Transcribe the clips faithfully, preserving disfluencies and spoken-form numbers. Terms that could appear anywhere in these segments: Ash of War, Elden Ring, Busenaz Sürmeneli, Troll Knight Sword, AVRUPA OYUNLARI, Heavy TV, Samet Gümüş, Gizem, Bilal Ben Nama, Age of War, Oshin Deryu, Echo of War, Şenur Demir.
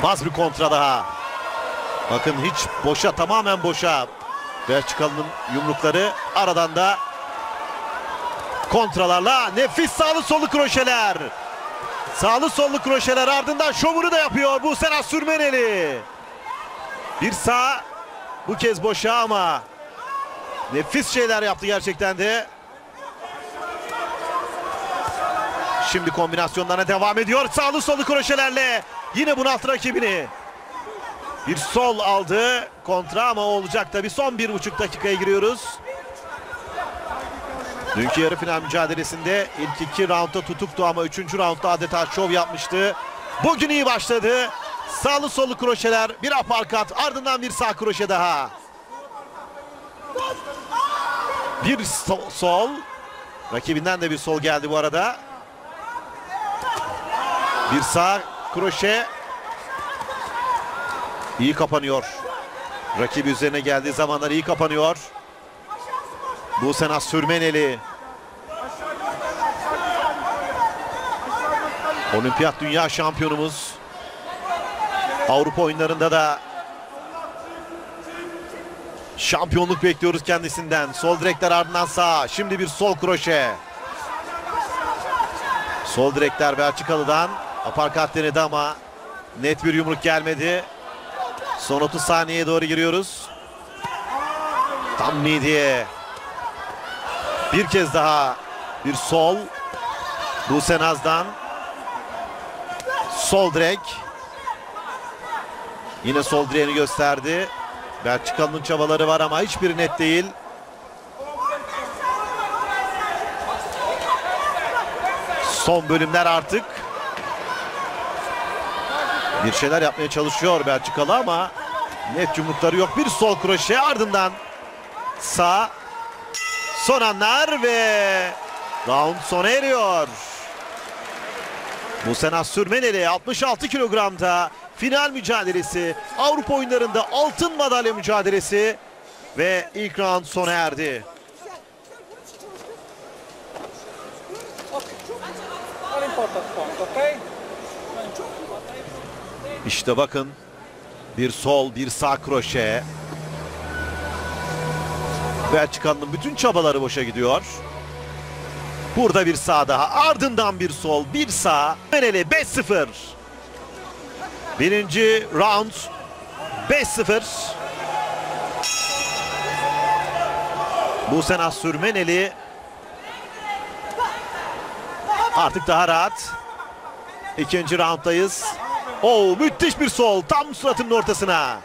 İnanılmaz bir kontra daha. Bakın hiç boşa, tamamen boşa Belçikalı'nın yumrukları. Aradan da kontralarla nefis sağlı sollu kroşeler. Sağlı sollu kroşeler, ardından şovunu da yapıyor Busenaz Sürmeneli. Bir sağ, bu kez boşa ama nefis şeyler yaptı gerçekten de. Şimdi kombinasyonlarına devam ediyor. Sağlı sollu kroşelerle yine bunaltı rakibini. Bir sol aldı. Kontra ama olacak tabi. Son bir buçuk dakikaya giriyoruz. Dünkü yarı final mücadelesinde ilk iki roundda tutuktu ama üçüncü roundda adeta şov yapmıştı. Bugün iyi başladı. Sağlı sollu kroşeler, bir aparkat, ardından bir sağ kroşe daha. Bir so sol. Rakibinden de bir sol geldi bu arada. Bir sağ kroşe. İyi kapanıyor. Rakibi üzerine geldiği zamanlar iyi kapanıyor. Busenaz Sürmeneli. Olimpiyat dünya şampiyonumuz. Avrupa oyunlarında da şampiyonluk bekliyoruz kendisinden. Sol direkler, ardından sağ. Şimdi bir sol kroşe. Sol direkler Belçikalı'dan. Aparkat denedi ama net bir yumruk gelmedi. Son otuz saniyeye doğru giriyoruz. Tam midiye. Bir kez daha bir sol. Busenaz'dan. Sol direk. Yine sol direğini gösterdi. Belçikalı'nın çabaları var ama hiçbiri net değil. Son bölümler artık. Bir şeyler yapmaya çalışıyor Belçikalı ama net yumrukları yok. Bir sol kroşe, ardından sağ. Son anlar ve round sona eriyor. Busenaz Sürmeneli altmış altı kilogramda final mücadelesi, Avrupa oyunlarında altın madalya mücadelesi ve ilk round sona erdi. İşte bakın, bir sol, bir sağ kroşe. Belçikalı'nın bütün çabaları boşa gidiyor. Burada bir sağ daha, ardından bir sol, bir sağ. Sürmeneli beş sıfır. Birinci round beş sıfır. Busenaz Sürmeneli artık daha rahat. İkinci rounddayız. Oo, müthiş bir sol tam suratının ortasına.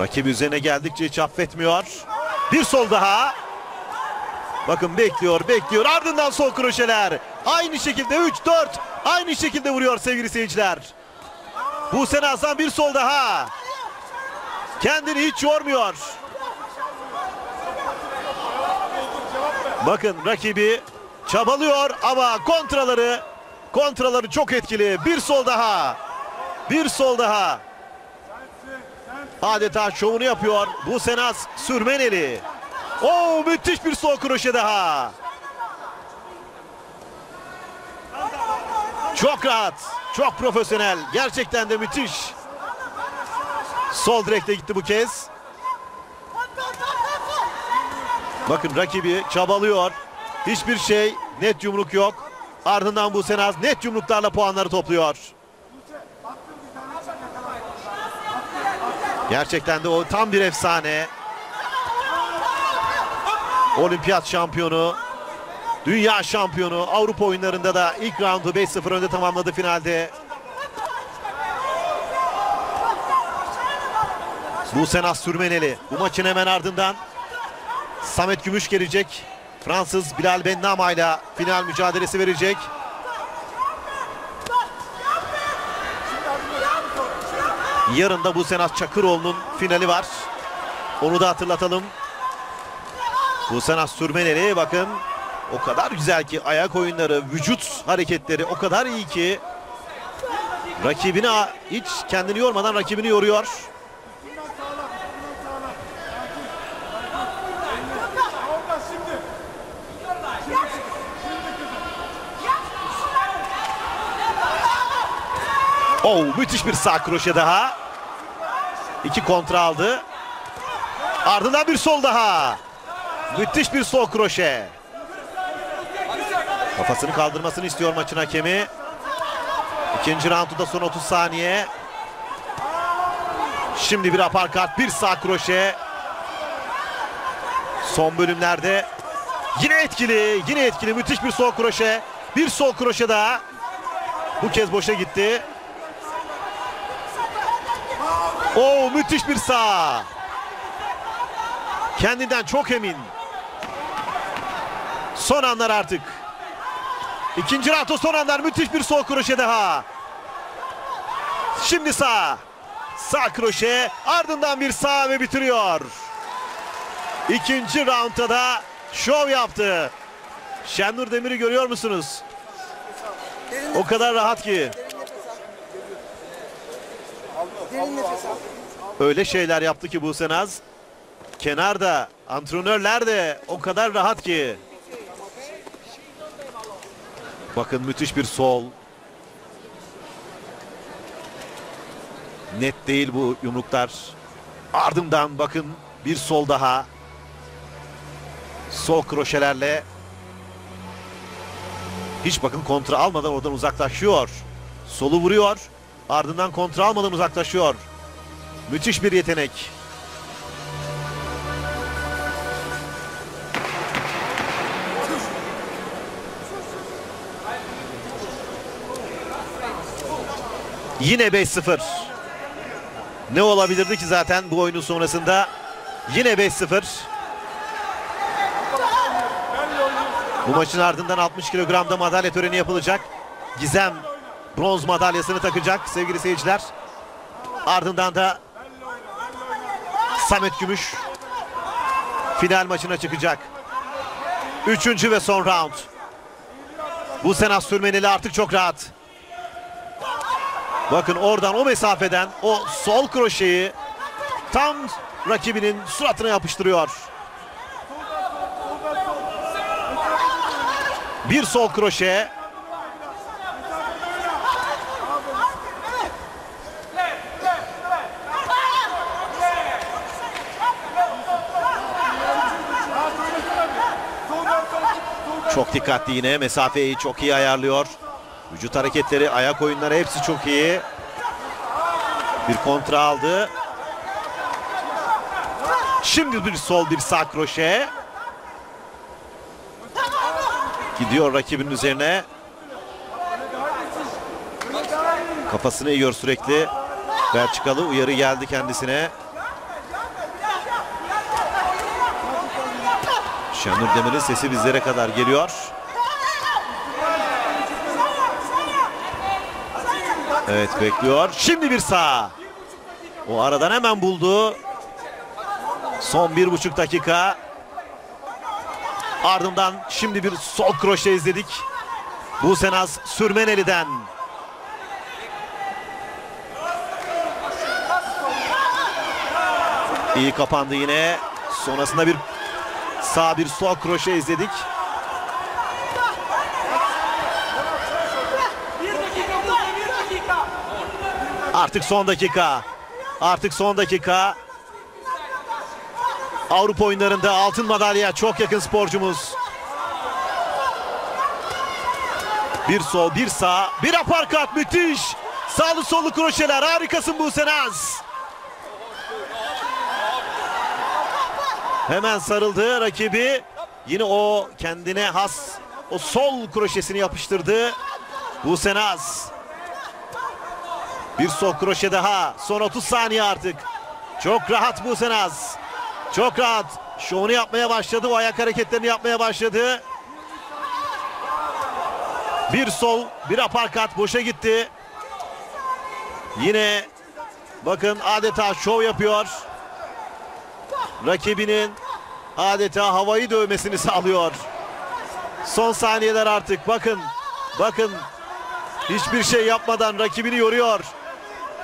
Rakip üzerine geldikçe hiç affetmiyor. Bir sol daha. Bakın bekliyor, bekliyor. Ardından sol kroşeler. Aynı şekilde üç dört. Aynı şekilde vuruyor sevgili seyirciler. Busenaz'dan bir sol daha. Kendini hiç yormuyor. Bakın rakibi çabalıyor ama kontraları kontraları çok etkili. Bir sol daha. Bir sol daha. Adeta şovunu yapıyor Busenaz Sürmeneli. Oo, müthiş bir sol kroşe daha. Çok rahat, çok profesyonel. Gerçekten de müthiş. Sol direkte gitti bu kez. Bakın rakibi çabalıyor. Hiçbir şey, net yumruk yok. Ardından Busenaz net yumruklarla puanları topluyor. Gerçekten de o tam bir efsane. Olimpiyat şampiyonu, dünya şampiyonu, Avrupa oyunlarında da ilk roundu beş sıfır önde tamamladı finalde. Busenaz Sürmeneli. Bu maçın hemen ardından Samet Gümüş gelecek. Fransız Bilal Ben Nama ile final mücadelesi verecek. Yarın da Busenaz Çakıroğlu'nun finali var. Onu da hatırlatalım. Busenaz Sürmeneli bakın o kadar güzel ki, ayak oyunları, vücut hareketleri o kadar iyi ki rakibini hiç kendini yormadan rakibini yoruyor. Oh, müthiş bir sağ kroşe daha. İki kontra aldı. Ardından bir sol daha. Müthiş bir sol kroşe. Kafasını kaldırmasını istiyor maçın hakemi. İkinci roundda son otuz saniye. Şimdi bir aparkat, bir sağ kroşe. Son bölümlerde yine etkili, yine etkili. Müthiş bir sol kroşe. Bir sol kroşe daha. Bu kez boşa gitti. Oo, müthiş bir sağ. Kendinden çok emin. Son anlar artık. İkinci rato son anlar. Müthiş bir sol kroşe daha. Şimdi sağ. Sağ kroşe, ardından bir sağ ve bitiriyor. İkinci rauntta da şov yaptı. Şenur Demir'i görüyor musunuz? O kadar rahat ki. Öyle şeyler yaptı ki Busenaz. Kenarda antrenörler de o kadar rahat ki. Bakın müthiş bir sol. Net değil bu yumruklar. Ardından bakın bir sol daha. Sol kroşelerle. Hiç bakın kontra almadan oradan uzaklaşıyor. Solu vuruyor. Ardından kontra almadan uzaklaşıyor. Müthiş bir yetenek. Yine beş sıfır. Ne olabilirdi ki zaten bu oyunun sonrasında? Yine beş sıfır. Bu maçın ardından altmış kilogramda madalya töreni yapılacak. Gizem bronz madalyasını takacak sevgili seyirciler. Ardından da Samet Gümüş final maçına çıkacak. Üçüncü ve son round. Busenaz Sürmeneli artık çok rahat. Bakın oradan o mesafeden o sol kroşeyi tam rakibinin suratına yapıştırıyor. Bir sol kroşe. Çok dikkatli yine, mesafeyi çok iyi ayarlıyor. Vücut hareketleri, ayak oyunları hepsi çok iyi. Bir kontra aldı. Şimdi bir sol, bir sağ kroşe. Gidiyor rakibinin üzerine. Kafasını yiyor sürekli. Belçikalı, uyarı geldi kendisine. Şenur Demir'in sesi bizlere kadar geliyor. Evet, bekliyor. Şimdi bir sağ. O aradan hemen buldu. Son bir buçuk dakika. Ardından şimdi bir sol kroşe izledik. Busenaz Sürmeneli'den. İyi kapandı yine. Sonrasında bir sağ, bir sol kroşe izledik. Artık son dakika. Artık son dakika. Avrupa oyunlarında altın madalyaya çok yakın sporcumuz. Bir sol, bir sağ, bir aparkat, müthiş. Sağlı sollu kroşeler, harikasın Busenaz. Hemen sarıldı rakibi. Yine o kendine has o sol kroşesini yapıştırdı Busenaz. Bir sol kroşe daha. Son otuz saniye artık. Çok rahat Busenaz. Çok rahat. Şovunu yapmaya başladı. O ayak hareketlerini yapmaya başladı. Bir sol, bir aparkat, boşa gitti. Yine bakın adeta şov yapıyor. Rakibinin adeta havayı dövmesini sağlıyor. Son saniyeler artık. Bakın. Bakın. Hiçbir şey yapmadan rakibini yoruyor.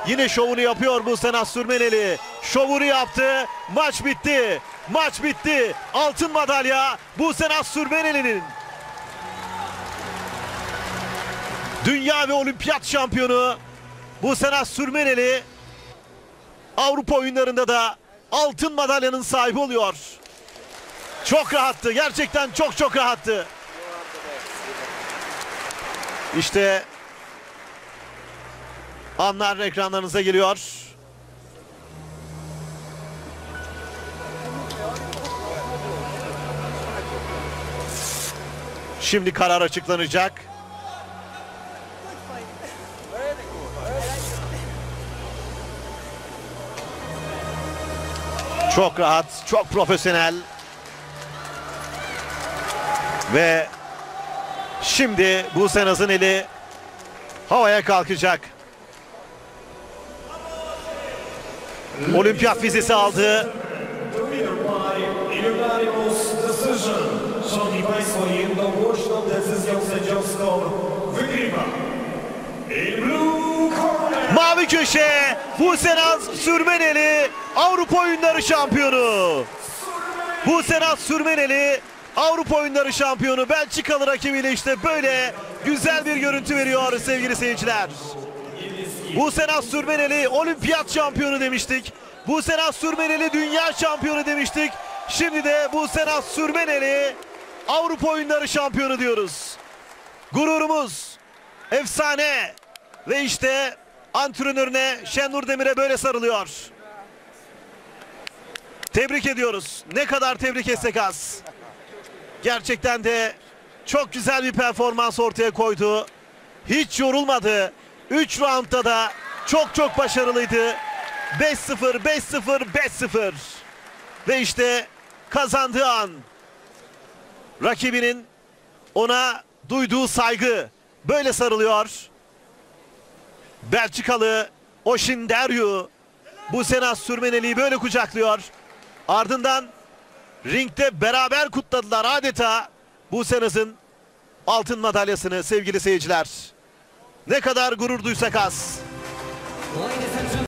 Yine şovunu yapıyor Busenaz Sürmeneli. Şovunu yaptı. Maç bitti. Maç bitti. Altın madalya Busenaz Sürmeneli'nin. Dünya ve olimpiyat şampiyonu Busenaz Sürmeneli Avrupa oyunlarında da altın madalyanın sahibi oluyor. Çok rahattı. Gerçekten çok çok rahattı. İşte anlar ekranlarınıza geliyor. Şimdi karar açıklanacak. Çok rahat, çok profesyonel. Ve şimdi Busenaz'ın eli havaya kalkacak. Olimpiyat vizesi aldı. Mavi köşe, Busenaz Sürmeneli Avrupa Oyunları şampiyonu. Busenaz Sürmeneli Avrupa Oyunları şampiyonu Belçikalı rakibiyle işte böyle güzel bir görüntü veriyor sevgili seyirciler. Busenaz Sürmeneli olimpiyat şampiyonu demiştik. Busenaz Sürmeneli dünya şampiyonu demiştik. Şimdi de Busenaz Sürmeneli Avrupa Oyunları şampiyonu diyoruz. Gururumuz, efsane ve işte antrenörüne Şenur Demir'e böyle sarılıyor. Tebrik ediyoruz. Ne kadar tebrik etsek az. Gerçekten de çok güzel bir performans ortaya koydu. Hiç yorulmadı. üç roundda da çok çok başarılıydı. beş sıfır, beş sıfır, beş sıfır. Ve işte kazandığı an rakibinin ona duyduğu saygı böyle sarılıyor. Belçikalı Oshin Deryu Busenaz Sürmeneli'yi böyle kucaklıyor. Ardından ringde beraber kutladılar adeta Busenaz'ın altın madalyasını sevgili seyirciler. Ne kadar gurur duysak az.